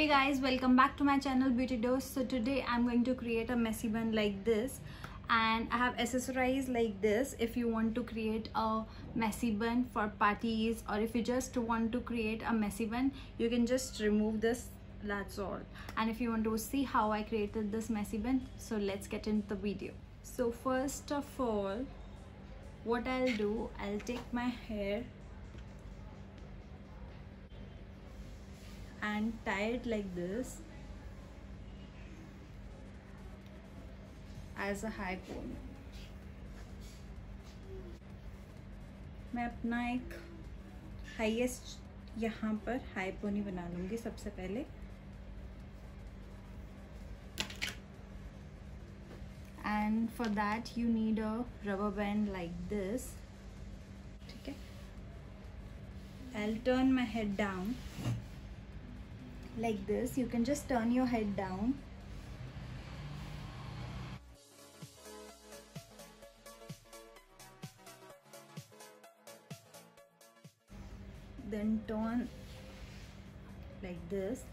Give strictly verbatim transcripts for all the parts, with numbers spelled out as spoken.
Hey guys, welcome back to my channel Beauty Dose. So today I'm going to create a messy bun like this, and I have accessorized like this. If you want to create a messy bun for parties, or if you just want to create a messy bun, you can just remove this, that's all. And if you want to see how I created this messy bun, so let's get into the video. So first of all, what I'll do, I'll take my hair and tie it like this as a high cone. मैं अपना एक highest यहाँ पर high pony बना लूँगी सबसे पहले, and for that you need a rubber band like this. ठीक है, I'll turn my head down. Like this, you can just turn your head down. Then turn like this.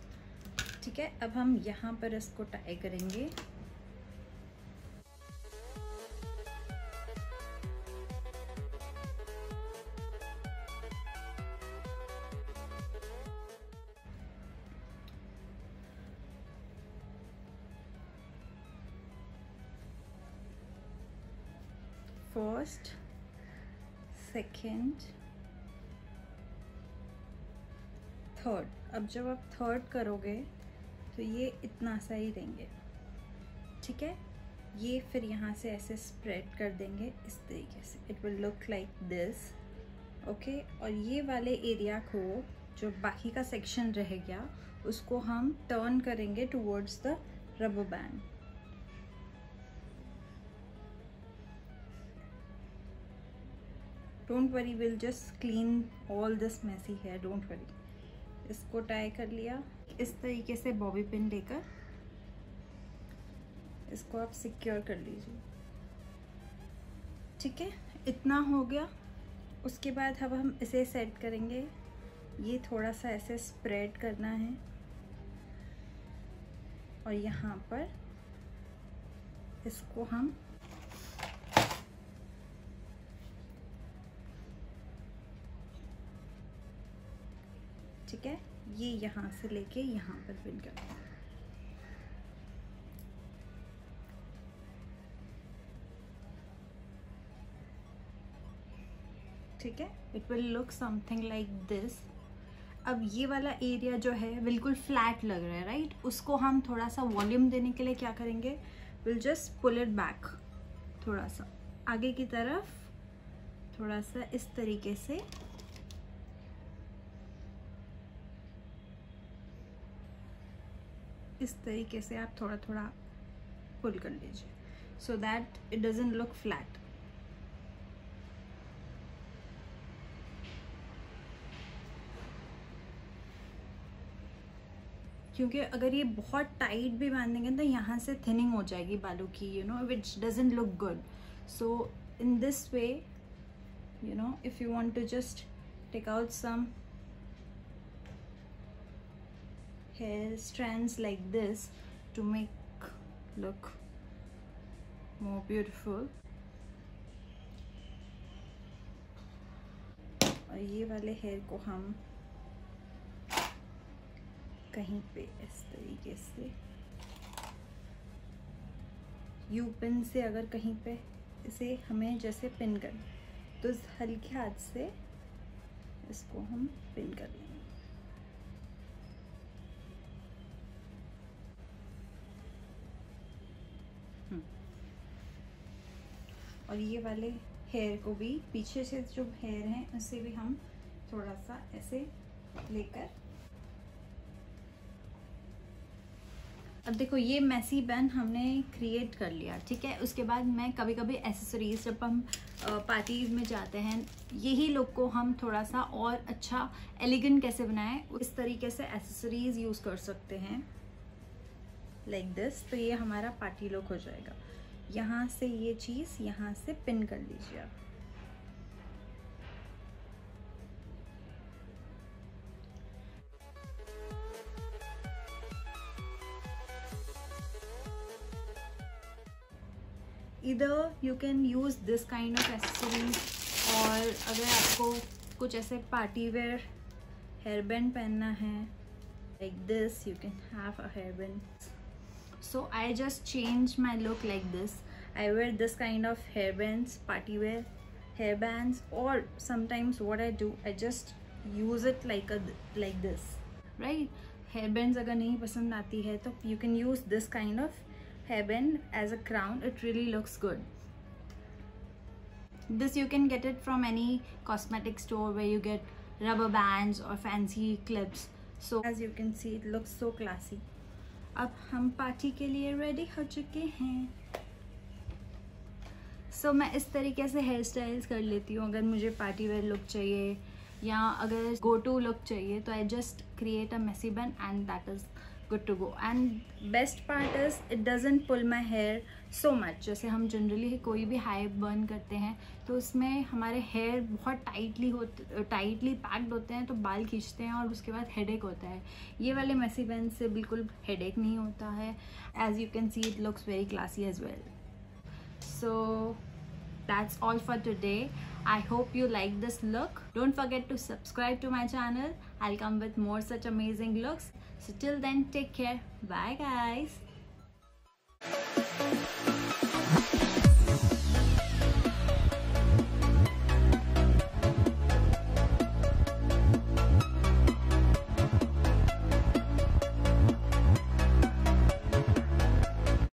ठीक है, अब हम यहाँ पर इसको टाई करेंगे. First, second, third. अब जब आप third करोगे तो ये इतना सा ही देंगे, ठीक है. ये फिर यहाँ से ऐसे spread कर देंगे इस तरीके से. It will look like this, okay. और ये वाले एरिया को जो बाकी का सेक्शन रह गया उसको हम टर्न करेंगे towards the rubber band. Don't worry, we'll just clean all this messy hair. Don't worry. इसको टाई कर लिया इस तरीके से, बॉबी पिन लेकर इसको आप सिक्योर कर लीजिए, ठीक है. इतना हो गया. उसके बाद अब हम इसे सेट करेंगे. ये थोड़ा सा ऐसे स्प्रेड करना है और यहाँ पर इसको हम ठीक है ये यहाँ से लेके यहाँ पर पिन कर दें. ठीक है, it will look something like this. अब ये वाला एरिया जो है बिल्कुल फ्लैट लग रहा है, राइट. उसको हम थोड़ा सा वॉल्यूम देने के लिए क्या करेंगे, will just pull it back थोड़ा सा आगे की तरफ, थोड़ा सा इस तरीके से. इस तरीके से आप थोड़ा थोड़ा पुल कर लीजिए, so that it doesn't look flat. क्योंकि अगर ये बहुत टाइट भी बांधेंगे तो यहाँ से थिनिंग हो जाएगी बालों की, you know, which doesn't look good. So in this way, you know, if you want to just take out some hair strands like this to make look more beautiful. और ये वाले हेयर को हम कहीं पे इस तरीके से यू पिन से, अगर कहीं पे इसे हमें जैसे पिन कर तो इस हल्के हाथ से इसको हम पिन कर लेंगे. और ये वाले हेयर को भी, पीछे से जो हेयर हैं उसे भी हम थोड़ा सा ऐसे लेकर. अब देखो, ये मैसी बन हमने क्रिएट कर लिया, ठीक है. उसके बाद मैं कभी कभी एसेसरीज, जब हम पार्टीज में जाते हैं, यही लोग को हम थोड़ा सा और अच्छा एलिगेंट कैसे बनाएं, इस तरीके से एसेसरीज यूज़ कर सकते हैं लाइक दिस. तो ये हमारा पार्टी लुक हो जाएगा. यहाँ से ये चीज़ यहाँ से पिन कर लीजिए आप, either you can use this kind of accessories, और अगर आपको कुछ ऐसे पार्टी वेयर हेयर बैंड पहनना है like this you can have a hair band. So I just change my look like this. I wear this kind of hair bands, party wear hair bands, or sometimes what I do, I just use it like a like this, right? Hair bands अगर नहीं पसंद आती है तो you can use this kind of hairband as a crown. It really looks good. This you can get it from any cosmetic store where you get rubber bands or fancy clips. So as you can see, it looks so classy. अब हम party के लिए ready हो चुके हैं. सो so, मैं इस तरीके से हेयर स्टाइल्स कर लेती हूँ. अगर मुझे पार्टी वेयर लुक चाहिए या अगर गो टू लुक चाहिए तो I just create a messy bun and that is good to go. And best part is it doesn't pull my hair so much. जैसे हम जनरली कोई भी हाई बर्न करते हैं तो उसमें हमारे हेयर बहुत टाइटली होते टाइटली पैक्ड होते हैं तो बाल खींचते हैं और उसके बाद हेडेक होता है. ये वाले मेसी बैंड से बिल्कुल हेडेक नहीं होता है. As you can see it looks very classy as well. So that's all for today. I hope you like this look. Don't forget to subscribe to my channel. I'll come with more such amazing looks. So till then, take care. Bye guys.